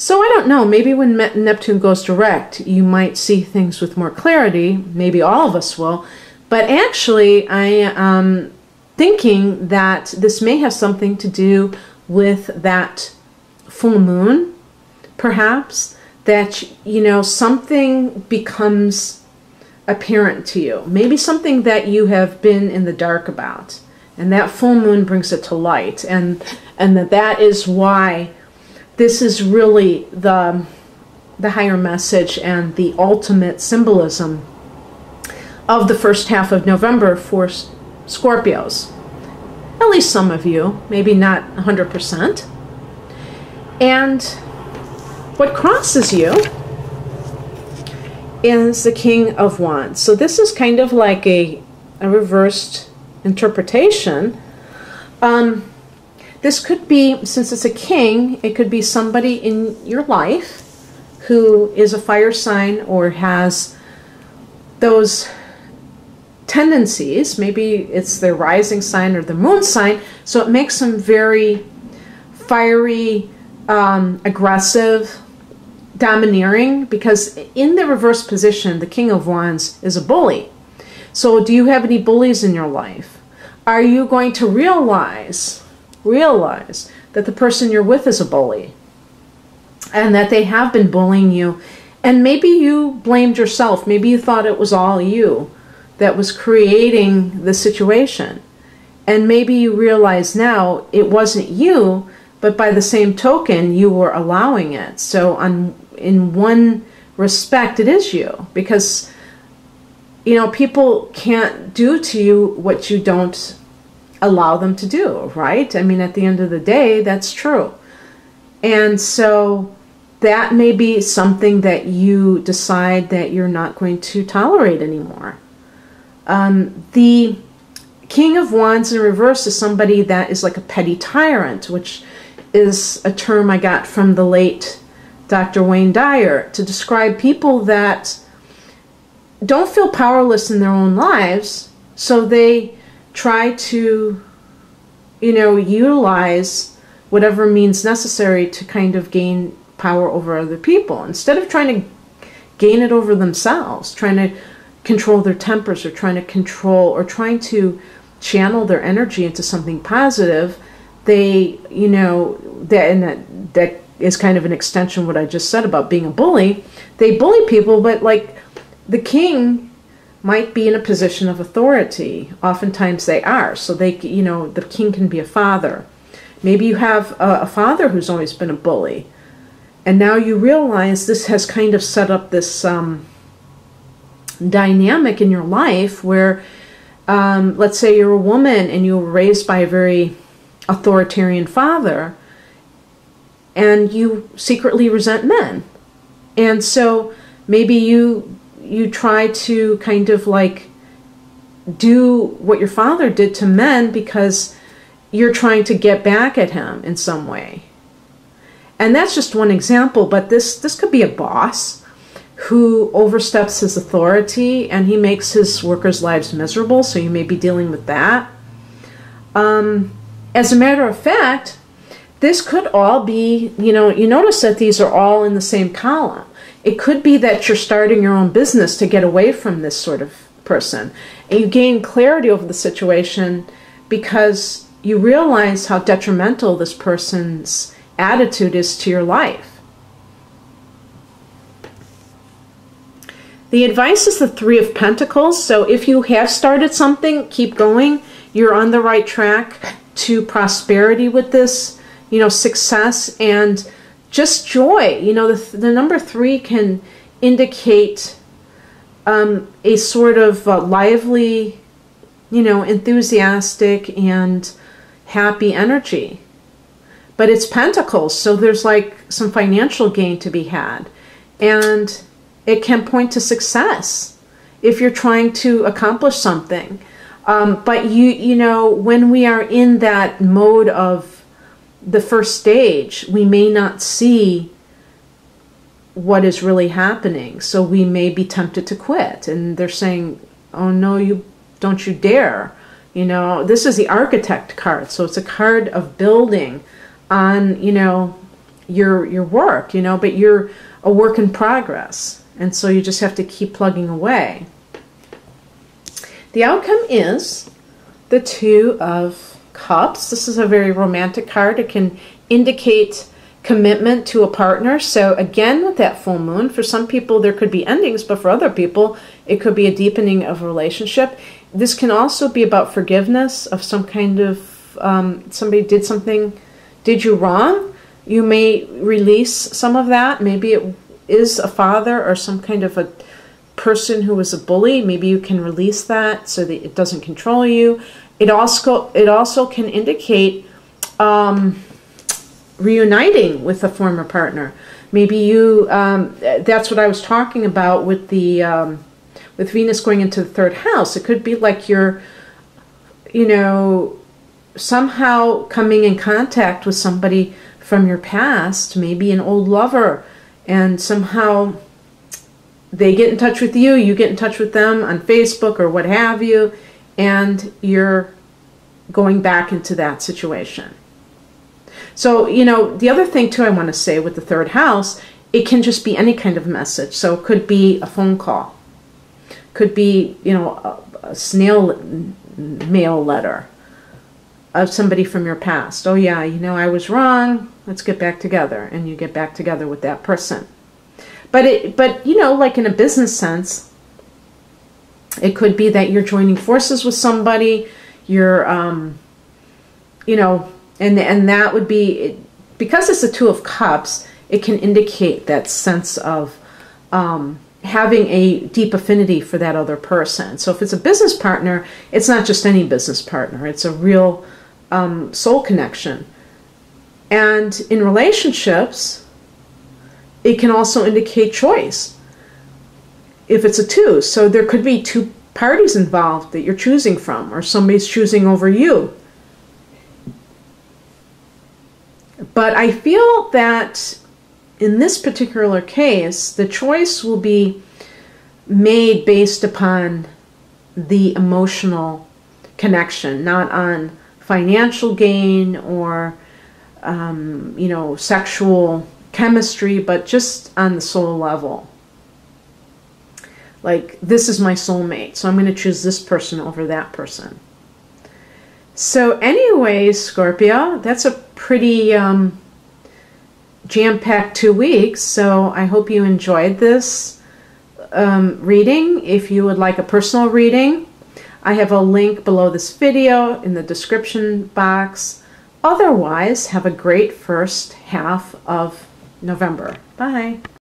So I don't know, maybe when Neptune goes direct, you might see things with more clarity. Maybe all of us will. But actually, I am thinking that this may have something to do with that full moon, perhaps. That, you know, something becomes apparent to you. Maybe something that you have been in the dark about. And that full moon brings it to light. And that is why... this is really the higher message and the ultimate symbolism of the first half of November for Scorpios. At least some of you, maybe not 100%. And what crosses you is the King of Wands. So this is kind of like a reversed interpretation. This could be, since it's a king, it could be somebody in your life who is a fire sign or has those tendencies. Maybe it's their rising sign or the moon sign, so it makes them very fiery, aggressive, domineering, because in the reverse position, the King of Wands is a bully. So do you have any bullies in your life? Are you going to realize that the person you're with is a bully and that they have been bullying you, and maybe you blamed yourself, maybe you thought it was all you that was creating the situation, and maybe you realize now it wasn't you, but by the same token you were allowing it. So in one respect it is you, because, you know, people can't do to you what you don't allow them to do, right? I mean, at the end of the day, that's true. And so that may be something that you decide that you're not going to tolerate anymore. The King of Wands in reverse is somebody that is like a petty tyrant, which is a term I got from the late Dr. Wayne Dyer to describe people that don't feel powerless in their own lives, so they try to, you know, utilize whatever means necessary to kind of gain power over other people. Instead of trying to gain it over themselves, trying to control their tempers or trying to control or trying to channel their energy into something positive, they, you know, that is kind of an extension of what I just said about being a bully. They bully people, but like the king might be in a position of authority. Oftentimes they are. So they, you know, the king can be a father. Maybe you have a father who's always been a bully, and now you realize this has kind of set up this dynamic in your life where, let's say you're a woman and you were raised by a very authoritarian father, and you secretly resent men. And so maybe you try to kind of like do what your father did to men because you're trying to get back at him in some way. And that's just one example, but this could be a boss who oversteps his authority and he makes his workers' lives miserable, so you may be dealing with that. As a matter of fact, this could all be, you know, you notice that these are all in the same column. It could be that you're starting your own business to get away from this sort of person. And you gain clarity over the situation because you realize how detrimental this person's attitude is to your life. The advice is the Three of Pentacles. So if you have started something, keep going. You're on the right track to prosperity with this, you know, success and just joy. You know, the number three can indicate a sort of lively, you know, enthusiastic and happy energy. But it's pentacles, so there's like some financial gain to be had. And it can point to success if you're trying to accomplish something. But, you know, when we are in that mode of the first stage, we may not see what is really happening, so we may be tempted to quit, and they're saying, oh no, you dare. You know, this is the Architect card, so it's a card of building on, you know, your work, you know, but you're a work in progress. And so you just have to keep plugging away. The outcome is the Two of Cups. This is a very romantic card. It can indicate commitment to a partner. So again, with that full moon, for some people there could be endings, but for other people it could be a deepening of a relationship. This can also be about forgiveness of some kind of, somebody did you wrong. You may release some of that. Maybe it is a father or some kind of a person who was a bully. Maybe you can release that so that it doesn't control you. It also can indicate reuniting with a former partner. Maybe you, that's what I was talking about with the with Venus going into the third house. It could be like you're, you know, somehow coming in contact with somebody from your past, maybe an old lover, and somehow they get in touch with you, you get in touch with them on Facebook or what have you, and you're going back into that situation. So, you know, the other thing too I want to say with the third house, it can just be any kind of message. So it could be a phone call, could be, you know, a snail mail letter of somebody from your past. Oh yeah, you know, I was wrong, let's get back together. And you get back together with that person. But you know, like in a business sense, it could be that you're joining forces with somebody, you're, you know, and that would be, because it's the Two of Cups, it can indicate that sense of having a deep affinity for that other person. So if it's a business partner, it's not just any business partner, it's a real soul connection. And in relationships, it can also indicate choice if it's a two. So there could be two parties involved that you're choosing from, or somebody's choosing over you. But I feel that in this particular case, the choice will be made based upon the emotional connection, not on financial gain or, you know, sexual chemistry, but just on the soul level. Like, this is my soulmate, so I'm going to choose this person over that person. So anyways, Scorpio, that's a pretty jam-packed 2 weeks. So I hope you enjoyed this reading. If you would like a personal reading, I have a link below this video in the description box. Otherwise, have a great first half of November. Bye.